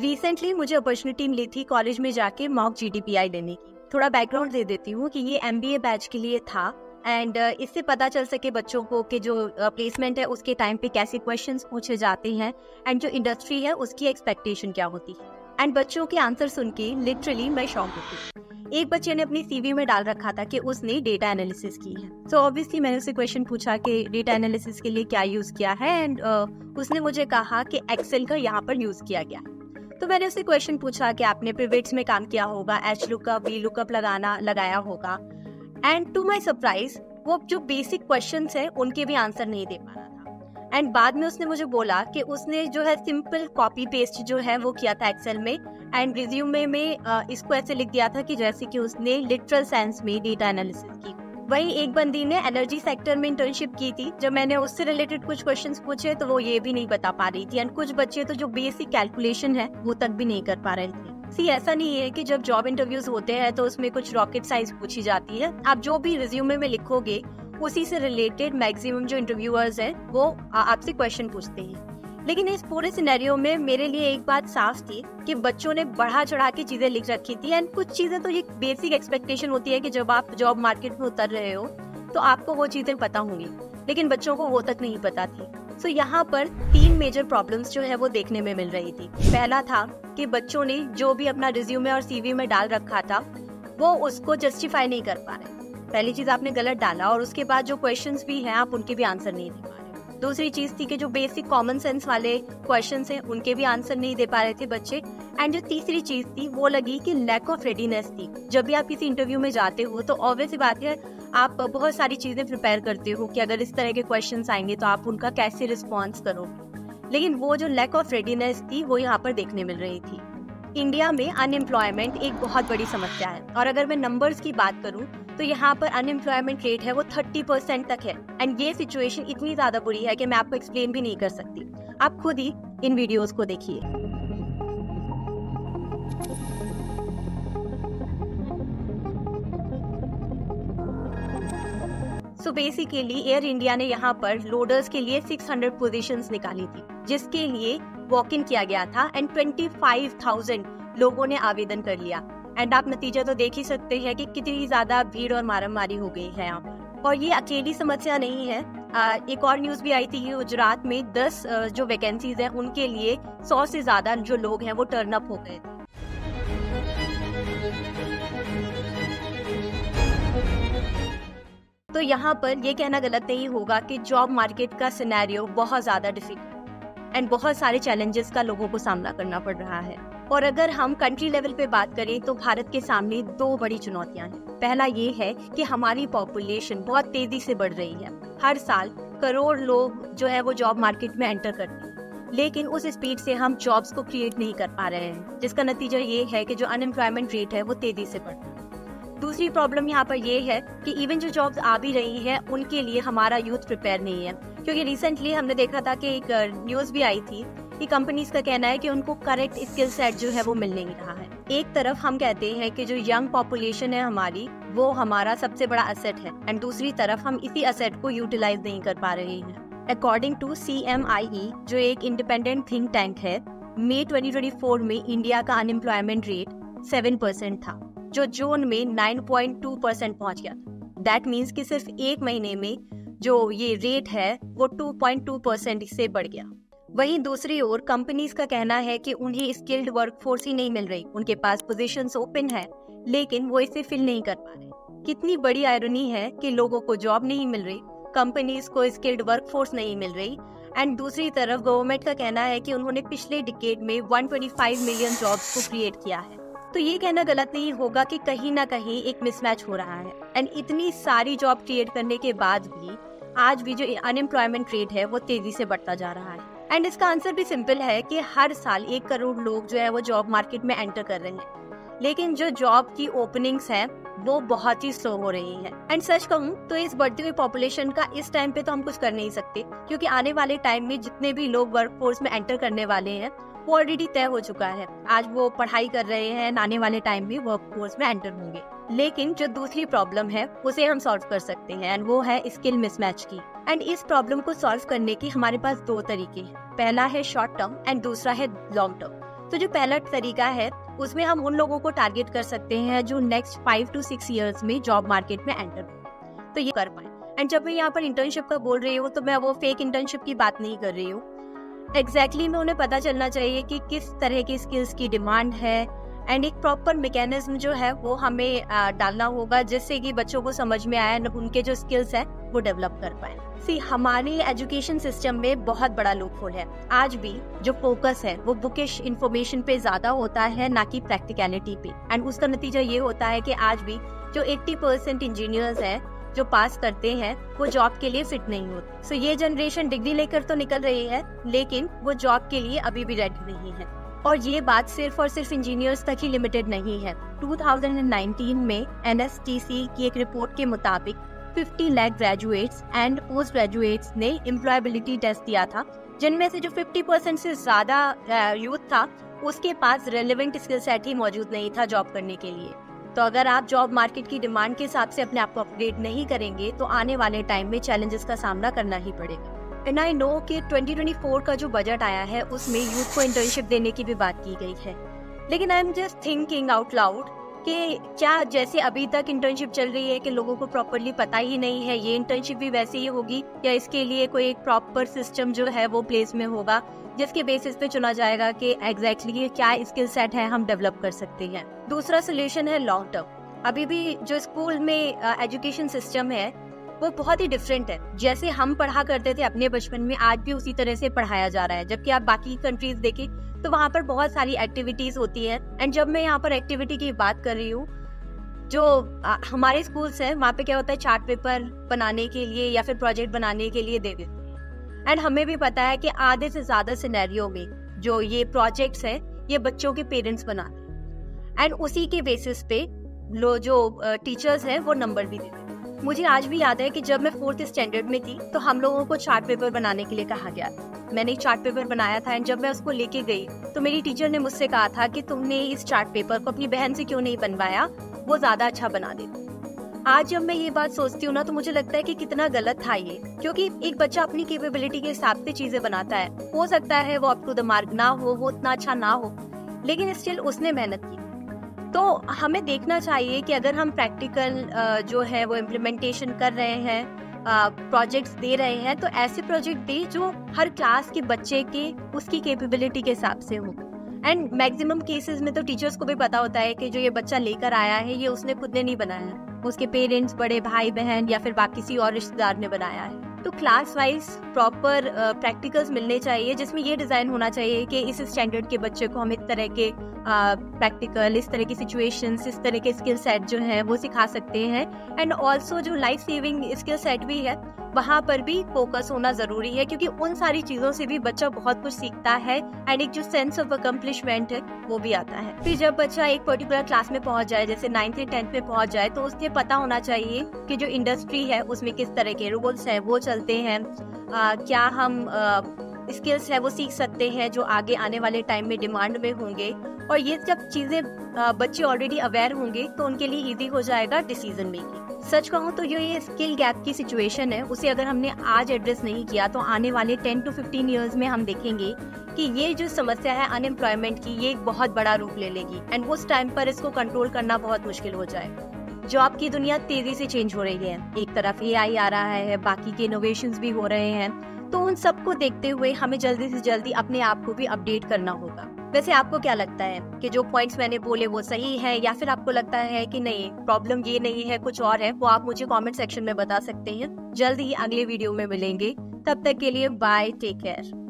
Recently मुझे opportunity मिली थी college में जाके मॉक GDPI देने की। थोड़ा बैकग्राउंड दे देती हूँ कि ये MBA बैच के लिए था एंड इससे पता चल सके बच्चों को कि जो प्लेसमेंट है उसके टाइम पे कैसे क्वेश्चंस पूछे जाते हैं एंड जो इंडस्ट्री है उसकी एक्सपेक्टेशन क्या होती है। एंड बच्चों के आंसर सुन के लिटरली मैं शॉक होती। एक बच्चे ने अपनी CV में डाल रखा था कि उसने डेटा एनालिसिस की है। सो ऑब्वियसली मैंने उससे क्वेश्चन पूछा कि डेटा एनालिसिस के लिए क्या यूज़ किया है एंड उसने मुझे कहा कि एक्सेल का यहाँ पर यूज़ किया गया। तो मैंने उससे क्वेश्चन पूछा कि आपने पिवट्स में काम किया होगा, HLOOKUP, VLOOKUP लगाया होगा। एंड टू माई सरप्राइज वो जो बेसिक क्वेश्चंस हैं उनके भी आंसर नहीं दे पा रहा था। एंड बाद में उसने मुझे बोला कि उसने जो है सिंपल कॉपी पेस्ट जो है वो किया था एक्सेल में एंड रिज्यूमे में इसको ऐसे लिख दिया था कि जैसे कि उसने लिटरल साइंस में डेटा एनालिसिस की। वही एक बंदी ने एनर्जी सेक्टर में इंटर्नशिप की थी। जब मैंने उससे रिलेटेड कुछ क्वेश्चंस पूछे तो वो ये भी नहीं बता पा रही थी एंड कुछ बच्चे तो जो बेसिक कैलकुलेशन है वो तक भी नहीं कर पा रहे थे। ऐसा नहीं है कि जब जॉब इंटरव्यूज होते हैं तो उसमें कुछ रॉकेट साइंस पूछी जाती है। आप जो भी रिज्यूमे में लिखोगे उसी से रिलेटेड मैक्सिमम जो इंटरव्यूअर्स हैं वो आपसे क्वेश्चन पूछते हैं। लेकिन इस पूरे सिनेरियो में मेरे लिए एक बात साफ थी कि बच्चों ने बढ़ा चढ़ा के चीजें लिख रखी थी एंड कुछ चीजें तो ये बेसिक एक्सपेक्टेशन होती है कि जब आप जॉब मार्केट में उतर रहे हो तो आपको वो चीजें पता होंगी, लेकिन बच्चों को वो तक नहीं पता थी। तो यहाँ पर 3 मेजर प्रॉब्लम्स जो है वो देखने में मिल रही थी। पहला था कि बच्चों ने जो भी अपना रिज्यूमे और CV में डाल रखा था वो उसको जस्टिफाई नहीं कर पा रहे। पहली चीज आपने गलत डाला और उसके बाद जो क्वेश्चंस भी हैं आप उनके भी आंसर नहीं दे पा रहे। दूसरी चीज थी कि जो बेसिक कॉमन सेंस वाले क्वेश्चंस हैं उनके भी आंसर नहीं दे पा रहे थे बच्चे। एंड जो तीसरी चीज थी वो लगी कि लैक ऑफ रेडीनेस थी। जब भी आप किसी इंटरव्यू में जाते हो तो ऑब्वियस सी बात है आप बहुत सारी चीजें प्रिपेयर करते हो कि अगर इस तरह के क्वेश्चंस आएंगे तो आप उनका कैसे रिस्पॉन्स करोगे, लेकिन वो जो लैक ऑफ रेडीनेस थी वो यहाँ पर देखने मिल रही थी। इंडिया में अनएम्प्लॉयमेंट एक बहुत बड़ी समस्या है और अगर मैं नंबर्स की बात करूँ तो यहाँ पर अनएम्प्लॉयमेंट रेट है वो 30% तक है एंड ये सिचुएशन इतनी ज्यादा बुरी है कि मैं आपको एक्सप्लेन भी नहीं कर सकती। आप खुद ही इन वीडियोज को देखिए। तो बेसिकली एयर इंडिया ने यहाँ पर लोडर्स के लिए 600 पोजीशंस निकाली थी जिसके लिए वॉक इन किया गया था एंड 25,000 लोगों ने आवेदन कर लिया। एंड आप नतीजा तो देख ही सकते हैं कि कितनी ज्यादा भीड़ और मारामारी हो गई है यहाँ पर। और ये अकेली समस्या नहीं है। एक और न्यूज भी आई थी कि गुजरात में 10 जो वैकेंसीज है उनके लिए 100 से ज्यादा जो लोग हैं वो टर्न अप हो गए थे। तो यहाँ पर ये कहना गलत नहीं होगा कि जॉब मार्केट का सिनेरियो बहुत ज़्यादा डिफिकल्ट एंड बहुत सारे चैलेंजेस का लोगों को सामना करना पड़ रहा है। और अगर हम कंट्री लेवल पे बात करें तो भारत के सामने 2 बड़ी चुनौतियाँ हैं। पहला ये है कि हमारी पॉपुलेशन बहुत तेजी से बढ़ रही है। हर साल करोड़ लोग जो है वो जॉब मार्केट में एंटर करते हैं, लेकिन उस स्पीड से हम जॉब्स को क्रिएट नहीं कर पा रहे हैं, जिसका नतीजा ये है कि जो अनएम्प्लॉयमेंट रेट है वो तेजी से बढ़ रहा है। दूसरी प्रॉब्लम यहाँ पर यह है कि इवन जो जॉब्स आ भी रही हैं उनके लिए हमारा यूथ प्रिपेयर नहीं है, क्योंकि रिसेंटली हमने देखा था कि एक न्यूज़ भी आई थी कि कंपनीज का कहना है कि उनको करेक्ट स्किल सेट जो है वो मिल नहीं रहा है। एक तरफ हम कहते हैं कि जो यंग पॉपुलेशन है हमारी वो हमारा सबसे बड़ा असेट है एंड दूसरी तरफ हम इसी असेट को यूटिलाइज नहीं कर पा रहे हैं। अकॉर्डिंग टू CMIE जो एक इंडिपेंडेंट थिंक टैंक है, मई 2024 में इंडिया का अनएम्प्लॉयमेंट रेट 7% था जो जून में 9.2% पहुँच गया। दैट मीन्स कि सिर्फ एक महीने में जो ये रेट है वो 2.2% से बढ़ गया। वहीं दूसरी ओर कंपनीज का कहना है कि उन्हें स्किल्ड वर्कफोर्स ही नहीं मिल रही। उनके पास पोजीशंस ओपन है लेकिन वो इसे फिल नहीं कर पा रहे। कितनी बड़ी आयरनी है कि लोगों को जॉब नहीं मिल रही, कंपनीज को स्किल्ड वर्कफोर्स नहीं मिल रही एंड दूसरी तरफ गवर्नमेंट का कहना है कि उन्होंने पिछले डिकेड में 125 मिलियन जॉब्स को क्रिएट किया है। तो ये कहना गलत नहीं होगा कि कहीं ना कहीं एक मिसमैच हो रहा है एंड इतनी सारी जॉब क्रिएट करने के बाद भी आज भी जो अनएम्प्लॉयमेंट रेट है वो तेजी से बढ़ता जा रहा है। एंड इसका आंसर भी सिंपल है कि हर साल 1 करोड़ लोग जो है वो जॉब मार्केट में एंटर कर रहे हैं, लेकिन जो जॉब की ओपनिंग्स हैं वो बहुत ही स्लो हो रही है। एंड सच कहूँ तो इस बढ़ती हुई पॉपुलेशन का इस टाइम पे तो हम कुछ कर नहीं सकते, क्योंकि आने वाले टाइम में जितने भी लोग वर्कफोर्स में एंटर करने वाले हैं वो ऑलरेडी तय हो चुका है। आज वो पढ़ाई कर रहे हैं, आने वाले टाइम में वर्कफोर्स में एंटर होंगे। लेकिन जो दूसरी प्रॉब्लम है उसे हम सॉल्व कर सकते हैं एंड वो है स्किल मिसमैच की। एंड इस प्रॉब्लम को सॉल्व करने की हमारे पास 2 तरीके हैं। पहला है शॉर्ट टर्म एंड दूसरा है लॉन्ग टर्म। तो जो पहला तरीका है उसमें हम उन लोगों को टारगेट कर सकते हैं जो नेक्स्ट 5 to 6 years में जॉब मार्केट में एंटर हो, तो ये कर पाए। एंड जब मैं यहाँ पर इंटर्नशिप का बोल रही हूँ तो मैं वो फेक इंटर्नशिप की बात नहीं कर रही हूँ। एग्जैक्टली में उन्हें पता चलना चाहिए कि किस तरह की स्किल्स की डिमांड है एंड एक प्रॉपर मैकेनिज्म जो है वो हमें डालना होगा जिससे कि बच्चों को समझ में आए एंड उनके जो स्किल्स हैं वो डेवलप कर पाए। सी हमारे एजुकेशन सिस्टम में बहुत बड़ा लूपहोल है। आज भी जो फोकस है वो बुकिश इन्फॉर्मेशन पे ज्यादा होता है ना कि प्रैक्टिकलिटी पे, एंड उसका नतीजा ये होता है कि आज भी जो 80% इंजीनियर्स हैं जो पास करते हैं वो जॉब के लिए फिट नहीं होते। सो ये जनरेशन डिग्री लेकर तो निकल रही है लेकिन वो जॉब के लिए अभी भी रेडी नहीं है। और ये बात सिर्फ और सिर्फ इंजीनियर्स तक ही लिमिटेड नहीं है। 2019 में NSDC की एक रिपोर्ट के मुताबिक 50 lakh graduates and post graduates ने एम्प्लॉयबिलिटी टेस्ट दिया था, जिनमें से जो 50% से ज्यादा यूथ था उसके पास रेलेवेंट स्किल सेट ही मौजूद नहीं था जॉब करने के लिए। तो अगर आप जॉब मार्केट की डिमांड के हिसाब से अपने आप को अपग्रेड नहीं करेंगे तो आने वाले टाइम में चैलेंजेस का सामना करना ही पड़ेगा। एंड आई नो कि 2024 का जो बजट आया है उसमें यूथ को इंटर्नशिप देने की भी बात की गई है, लेकिन I am just thinking out loud कि क्या जैसे अभी तक इंटर्नशिप चल रही है कि लोगों को प्रॉपरली पता ही नहीं है ये इंटर्नशिप भी वैसे ही होगी, या इसके लिए कोई एक प्रॉपर सिस्टम जो है वो प्लेस में होगा जिसके बेसिस पे चुना जाएगा कि एग्जैक्टली क्या स्किल सेट है हम डेवलप कर सकते हैं। दूसरा सोल्यूशन है लॉन्ग टर्म। अभी भी जो स्कूल में एजुकेशन सिस्टम है वो बहुत ही डिफरेंट है। जैसे हम पढ़ा करते थे अपने बचपन में आज भी उसी तरह से पढ़ाया जा रहा है, जबकि आप बाकी कंट्रीज देखें तो वहाँ पर बहुत सारी एक्टिविटीज होती है। एंड जब मैं यहाँ पर एक्टिविटी की बात कर रही हूँ, जो हमारे स्कूल्स हैं वहाँ पे क्या होता है चार्ट पेपर बनाने के लिए या फिर प्रोजेक्ट बनाने के लिए दे देते हैं। एंड हमें भी पता है कि आधे से ज्यादा सिनेरियो में जो ये प्रोजेक्ट्स हैं ये बच्चों के पेरेंट्स बनाते हैं एंड उसी के बेसिस पे जो टीचर्स हैं वो नंबर भी देते हैं। मुझे आज भी याद है कि जब मैं 4th standard में थी तो हम लोगों को चार्ट पेपर बनाने के लिए कहा गया। मैंने चार्ट पेपर बनाया था एंड जब मैं उसको लेके गई तो मेरी टीचर ने मुझसे कहा था कि तुमने इस चार्ट पेपर को अपनी बहन से क्यों नहीं बनवाया, वो ज्यादा अच्छा बना देती। आज जब मैं ये बात सोचती हूँ ना तो मुझे लगता है कि कितना गलत था ये, क्योंकि एक बच्चा अपनी कैपेबिलिटी के हिसाब से चीजें बनाता है। हो सकता है वो अप टू द मार्क ना हो, वो उतना अच्छा ना हो, लेकिन स्टिल उसने मेहनत की। तो हमें देखना चाहिए कि अगर हम प्रैक्टिकल जो है वो इम्प्लीमेंटेशन कर रहे हैं, प्रोजेक्ट्स दे रहे हैं, तो ऐसे प्रोजेक्ट दें जो हर क्लास के बच्चे के उसकी कैपेबिलिटी के हिसाब से हो। एंड मैक्सिमम केसेस में तो टीचर्स को भी पता होता है कि जो ये बच्चा लेकर आया है ये उसने खुद ने नहीं बनाया, उसके पेरेंट्स, बड़े भाई बहन या फिर बाकी किसी और रिश्तेदार ने बनाया है। तो क्लास वाइज प्रॉपर प्रैक्टिकल्स मिलने चाहिए जिसमें ये डिज़ाइन होना चाहिए कि इस स्टैंडर्ड के बच्चे को हम इस तरह के प्रैक्टिकल, इस तरह की सिचुएशंस, इस तरह के स्किल सेट जो है वो सिखा सकते हैं। एंड ऑल्सो जो लाइफ सेविंग स्किल सेट भी है वहाँ पर भी फोकस होना ज़रूरी है, क्योंकि उन सारी चीज़ों से भी बच्चा बहुत कुछ सीखता है एंड एक जो सेंस ऑफ अकम्पलिशमेंट है वो भी आता है। फिर जब बच्चा एक पर्टिकुलर क्लास में पहुँच जाए, जैसे 9th या 10th में पहुँच जाए, तो उससे पता होना चाहिए कि जो इंडस्ट्री है उसमें किस तरह के रूल्स हैं वो चलते हैं, क्या हम स्किल्स है वो सीख सकते हैं जो आगे आने वाले टाइम में डिमांड में होंगे। और ये जब चीज़ें बच्चे ऑलरेडी अवेयर होंगे तो उनके लिए ईजी हो जाएगा डिसीजन मेकिंग। सच कहूँ तो जो ये स्किल गैप की सिचुएशन है उसे अगर हमने आज एड्रेस नहीं किया तो आने वाले 10 to 15 ईयर्स में हम देखेंगे कि ये जो समस्या है अनएम्प्लॉयमेंट की ये एक बहुत बड़ा रूप ले लेगी एंड उस टाइम पर इसको कंट्रोल करना बहुत मुश्किल हो जाएगा। जॉब की दुनिया तेजी से चेंज हो रही है, एक तरफ AI आ रहा है, बाकी के इनोवेशंस भी हो रहे हैं, तो उन सबको देखते हुए हमें जल्दी से जल्दी अपने आप को भी अपडेट करना होगा। वैसे आपको क्या लगता है कि जो पॉइंट्स मैंने बोले वो सही है, या फिर आपको लगता है कि नहीं प्रॉब्लम ये नहीं है कुछ और है, वो आप मुझे कमेंट सेक्शन में बता सकते हैं। जल्द ही अगले वीडियो में मिलेंगे, तब तक के लिए बाय, टेक केयर।